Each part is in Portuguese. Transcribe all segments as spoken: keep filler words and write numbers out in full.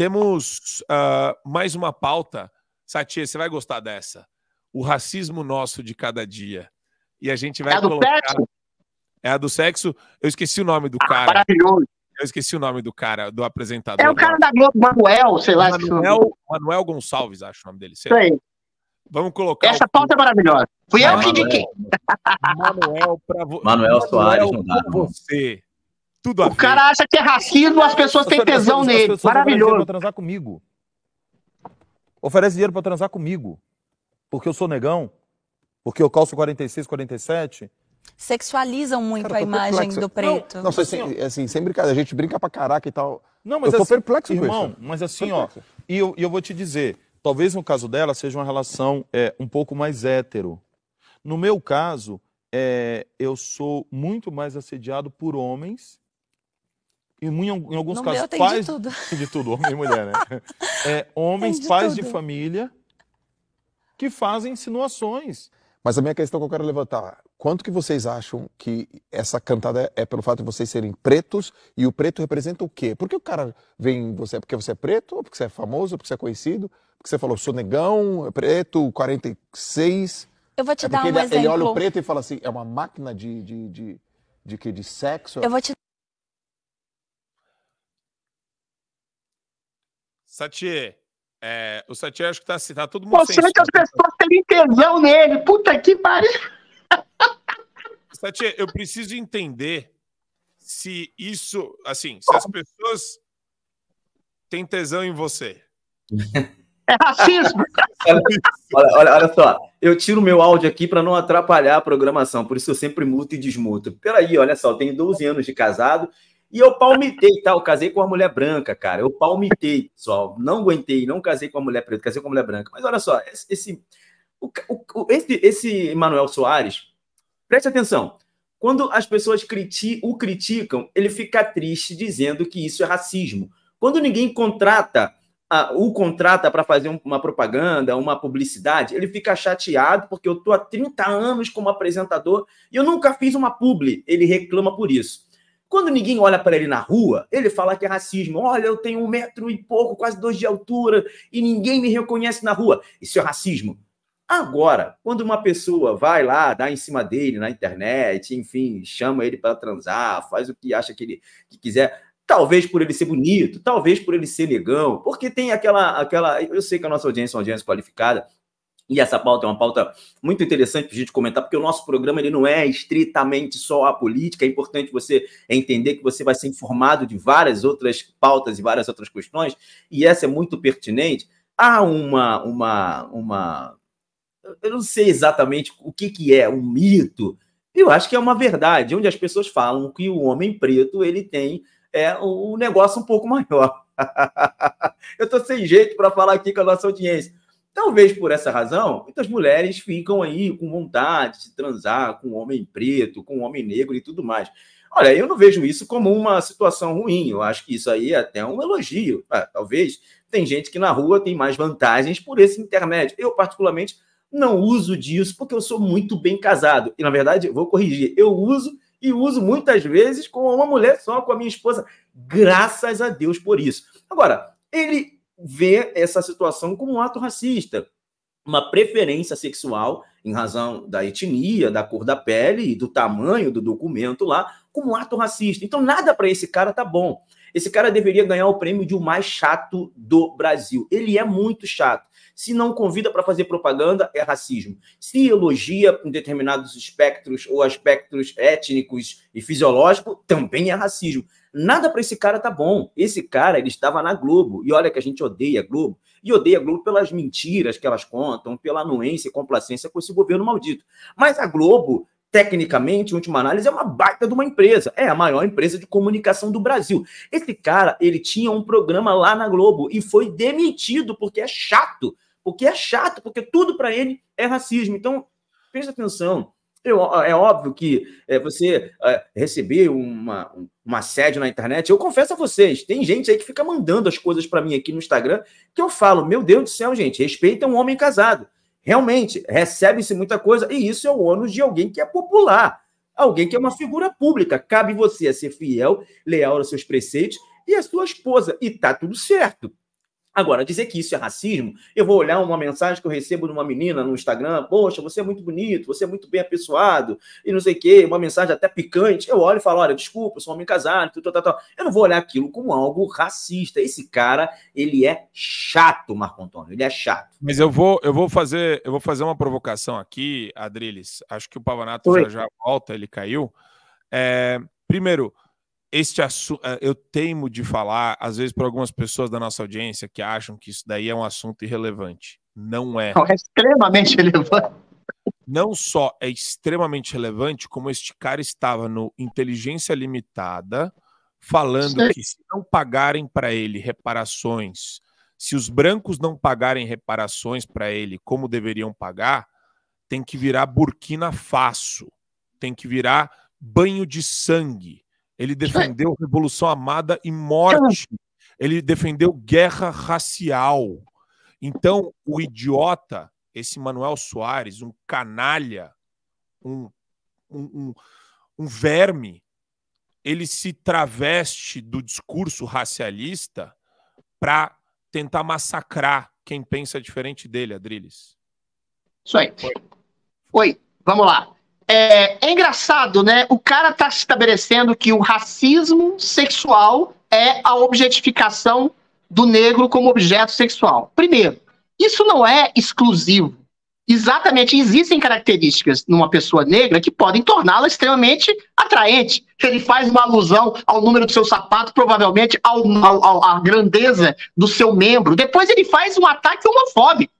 Temos uh, mais uma pauta. Satie, você vai gostar dessa. O racismo nosso de cada dia. E a gente vai é colocar... Do sexo? É a do sexo? Eu esqueci o nome do ah, cara. Maravilhoso. Eu esqueci o nome do cara, do apresentador. É o cara da Globo, Manoel, sei lá. Manoel, Manoel Gonçalves, acho o nome dele. Sei. Sei. Vamos colocar... Essa o... pauta é maravilhosa. Fui Manoel, eu que indiquei. Manoel pra vo... Manoel Soares, não dá. Você. Tudo a o ver. Cara acha que é racismo, as pessoas têm tesão nele. Maravilhoso. Oferece dinheiro pra transar comigo. Oferece dinheiro pra transar comigo. Porque eu sou negão. Porque eu calço quarenta e seis, quarenta e sete. Sexualizam muito, cara, a imagem perplexo. Do preto. Não, não assim, sem, assim, sem brincadeira, a gente brinca pra caraca e tal. Não, mas eu tô assim, perplexo, irmão, com mas assim, perplexo. Ó, e eu, eu vou te dizer, talvez no caso dela seja uma relação é, um pouco mais hétero. No meu caso, é, eu sou muito mais assediado por homens e em, em alguns no casos meu, pais... de tudo. De tudo, homem e mulher, né? É, homens, de pais tudo. De família que fazem insinuações. Mas a minha questão que eu quero levantar, quanto que vocês acham que essa cantada é pelo fato de vocês serem pretos e o preto representa o quê? Por que o cara vem você porque você é preto, ou porque você é famoso, ou porque você é conhecido? Porque você falou, sou negão, é preto, quarenta e seis... Eu vou te é dar um ele, exemplo. Ele olha o preto e fala assim, é uma máquina de de, de, de, de, de sexo? Eu vou te... Satie... É, o Satie acho que tá, tá todo mundo sem som. Que as pessoas têm tesão nele. Puta que pariu. Satie, eu preciso entender se isso, assim, se as pessoas têm tesão em você. É racismo. olha, olha, olha só, eu tiro meu áudio aqui para não atrapalhar a programação, por isso eu sempre muto e desmuto. Peraí, olha só, eu tenho doze anos de casado. E eu palmitei, tá? Eu casei com uma mulher branca, cara. Eu palmitei, pessoal. Não aguentei, não casei com uma mulher preta, casei com uma mulher branca. Mas olha só, esse, o, o, esse, esse Manoel Soares, preste atenção. Quando as pessoas criti, o criticam, ele fica triste dizendo que isso é racismo. Quando ninguém contrata, a, o contrata para fazer uma propaganda, uma publicidade, ele fica chateado porque eu tô há trinta anos como apresentador e eu nunca fiz uma publi. Ele reclama por isso. Quando ninguém olha para ele na rua, ele fala que é racismo. Olha, eu tenho um metro e pouco, quase dois de altura, e ninguém me reconhece na rua. Isso é racismo. Agora, quando uma pessoa vai lá, dá em cima dele na internet, enfim, chama ele para transar, faz o que acha que ele que quiser, talvez por ele ser bonito, talvez por ele ser negão, porque tem aquela... aquela eu sei que a nossa audiência é uma audiência qualificada, e essa pauta é uma pauta muito interessante para a gente comentar, porque o nosso programa ele não é estritamente só a política, é importante você entender que você vai ser informado de várias outras pautas e várias outras questões, e essa é muito pertinente. Há uma... uma, uma... eu não sei exatamente o que, que é, um mito, eu acho que é uma verdade, onde as pessoas falam que o homem preto ele tem é, um negócio um pouco maior. Eu estou sem jeito para falar aqui com a nossa audiência. Talvez por essa razão, muitas mulheres ficam aí com vontade de transar com homem preto, com homem negro e tudo mais. Olha, eu não vejo isso como uma situação ruim. Eu acho que isso aí é até um elogio. Ah, talvez tem gente que na rua tem mais vantagens por esse intermédio. Eu, particularmente, não uso disso porque eu sou muito bem casado. E, na verdade, vou corrigir. Eu uso e uso muitas vezes com uma mulher só, com a minha esposa. Graças a Deus por isso. Agora, ele... vê essa situação como um ato racista, uma preferência sexual em razão da etnia, da cor da pele e do tamanho do documento lá, como um ato racista. Então nada para esse cara tá bom. Esse cara deveria ganhar o prêmio de o mais chato do Brasil. Ele é muito chato. Se não convida para fazer propaganda, é racismo. Se elogia em determinados espectros ou aspectos étnicos e fisiológicos, também é racismo. Nada para esse cara tá bom. Esse cara, ele estava na Globo. E olha que a gente odeia a Globo. E odeia a Globo pelas mentiras que elas contam, pela anuência e complacência com esse governo maldito. Mas a Globo... tecnicamente, última análise, é uma baita de uma empresa. É a maior empresa de comunicação do Brasil. Esse cara, ele tinha um programa lá na Globo e foi demitido porque é chato. Porque é chato, porque tudo para ele é racismo. Então, preste atenção. Eu, é óbvio que é, você é, receber uma, uma assédio na internet, eu confesso a vocês, tem gente aí que fica mandando as coisas para mim aqui no Instagram que eu falo, meu Deus do céu, gente, respeita um homem casado. Realmente, recebe-se muita coisa, e isso é o ônus de alguém que é popular, alguém que é uma figura pública. Cabe você a ser fiel, leal aos seus preceitos e à sua esposa, e tá tudo certo. Agora, dizer que isso é racismo, eu vou olhar uma mensagem que eu recebo de uma menina no Instagram, poxa, você é muito bonito, você é muito bem apessoado, e não sei o quê, uma mensagem até picante, eu olho e falo, olha, desculpa, eu sou um homem casado, tudo, tal, tal. Eu não vou olhar aquilo como algo racista. Esse cara, ele é chato, Marco Antônio, ele é chato. Mas eu vou, eu vou, fazer, eu vou fazer uma provocação aqui, Adrilles, acho que o Pavanato Oi. já já volta, ele caiu. É, primeiro... Este assunto, eu temo de falar, às vezes, para algumas pessoas da nossa audiência que acham que isso daí é um assunto irrelevante. Não é. Não, é extremamente relevante. Não só é extremamente relevante, como este cara estava no Inteligência Limitada falando Sim. que se não pagarem para ele reparações, se os brancos não pagarem reparações para ele como deveriam pagar, tem que virar Burkina Faso, tem que virar banho de sangue. Ele defendeu Revolução Amada e Morte. Ele defendeu guerra racial. Então, o idiota, esse Manoel Soares, um canalha, um, um, um, um verme, ele se traveste do discurso racialista para tentar massacrar quem pensa diferente dele, Adrilles. Isso aí. Oi, Oi. Vamos lá. É, é engraçado, né? O cara está estabelecendo que o racismo sexual é a objetificação do negro como objeto sexual. Primeiro, isso não é exclusivo. Exatamente, existem características numa pessoa negra que podem torná-la extremamente atraente. Ele faz uma alusão ao número do seu sapato, provavelmente ao, ao, à grandeza do seu membro. Depois ele faz um ataque homofóbico.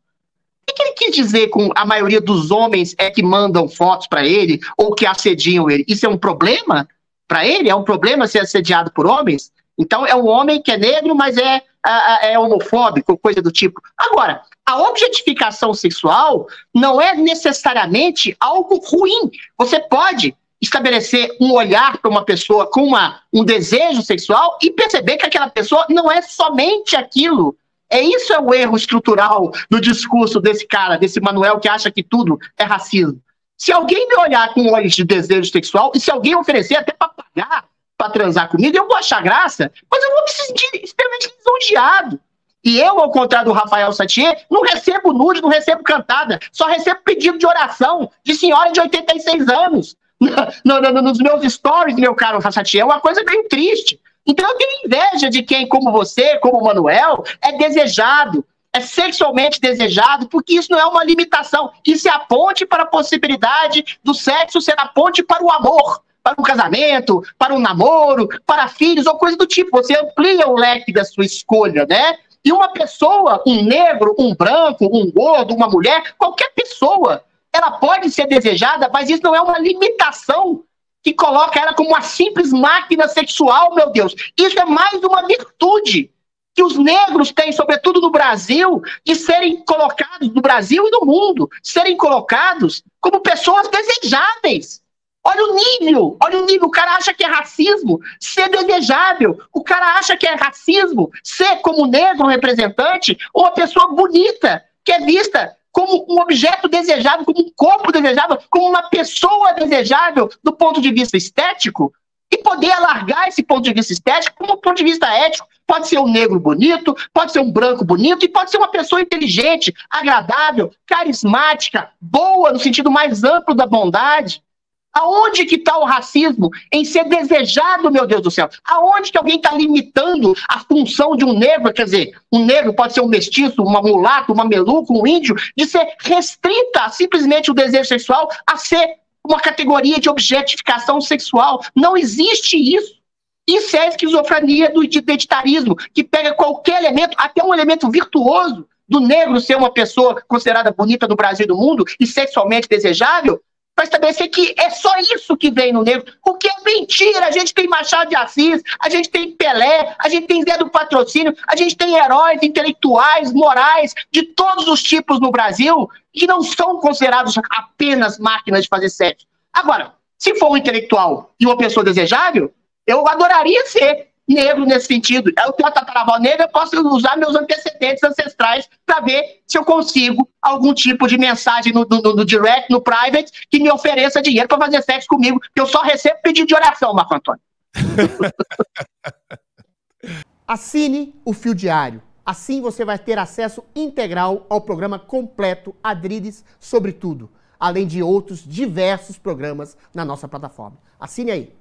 O que ele quis dizer com a maioria dos homens é que mandam fotos para ele ou que assediam ele? Isso é um problema para ele? É um problema ser assediado por homens? Então é um homem que é negro, mas é, é, é homofóbico, coisa do tipo. Agora, a objetificação sexual não é necessariamente algo ruim. Você pode estabelecer um olhar para uma pessoa com uma, um desejo sexual e perceber que aquela pessoa não é somente aquilo. É isso é o erro estrutural do discurso desse cara, desse Manoel que acha que tudo é racismo. Se alguém me olhar com olhos de desejo sexual, e se alguém oferecer até para pagar, para transar comigo, eu vou achar graça, mas eu vou me sentir extremamente lisonjeado. E eu, ao contrário do Rafael Satie, não recebo nude, não recebo cantada, só recebo pedido de oração de senhora de oitenta e seis anos. No, no, no, nos meus stories, meu caro Satie, é uma coisa bem triste. Então eu tenho inveja de quem, como você, como o Manoel, é desejado, é sexualmente desejado, porque isso não é uma limitação, isso é a ponte para a possibilidade do sexo ser a ponte para o amor, para um casamento, para um namoro, para filhos ou coisa do tipo. Você amplia o leque da sua escolha, né? E uma pessoa, um negro, um branco, um gordo, uma mulher, qualquer pessoa, ela pode ser desejada, mas isso não é uma limitação que coloca ela como uma simples máquina sexual, meu Deus. Isso é mais uma virtude que os negros têm, sobretudo no Brasil, de serem colocados, no Brasil e no mundo, serem colocados como pessoas desejáveis. Olha o nível, olha o nível. O cara acha que é racismo ser desejável. O cara acha que é racismo ser, como negro representante, uma pessoa bonita, que é vista como um objeto desejável, como um corpo desejável, como uma pessoa desejável do ponto de vista estético, e poder alargar esse ponto de vista estético como um ponto de vista ético. Pode ser um negro bonito, pode ser um branco bonito, e pode ser uma pessoa inteligente, agradável, carismática, boa, no sentido mais amplo da bondade. Aonde que está o racismo em ser desejado, meu Deus do céu? Aonde que alguém está limitando a função de um negro? Quer dizer, um negro pode ser um mestiço, uma mulata, uma meluca, um índio, de ser restrita simplesmente o desejo sexual a ser uma categoria de objetificação sexual. Não existe isso. Isso é a esquizofrenia do identitarismo, que pega qualquer elemento, até um elemento virtuoso do negro ser uma pessoa considerada bonita no Brasil e no mundo e sexualmente desejável, para estabelecer que é só isso que vem no negro, o que é mentira. A gente tem Machado de Assis, a gente tem Pelé, a gente tem Zé do Patrocínio, a gente tem heróis intelectuais, morais, de todos os tipos no Brasil, que não são considerados apenas máquinas de fazer sexo. Agora, se for um intelectual e uma pessoa desejável, eu adoraria ser negro nesse sentido. Eu tenho a tataravó negra, eu posso usar meus antecedentes ancestrais para ver se eu consigo algum tipo de mensagem no, no, no direct, no private, que me ofereça dinheiro para fazer sexo comigo, que eu só recebo pedido de oração, Marco Antônio. Assine o Fio Diário. Assim você vai ter acesso integral ao programa completo Adrilles sobre tudo, além de outros diversos programas na nossa plataforma. Assine aí!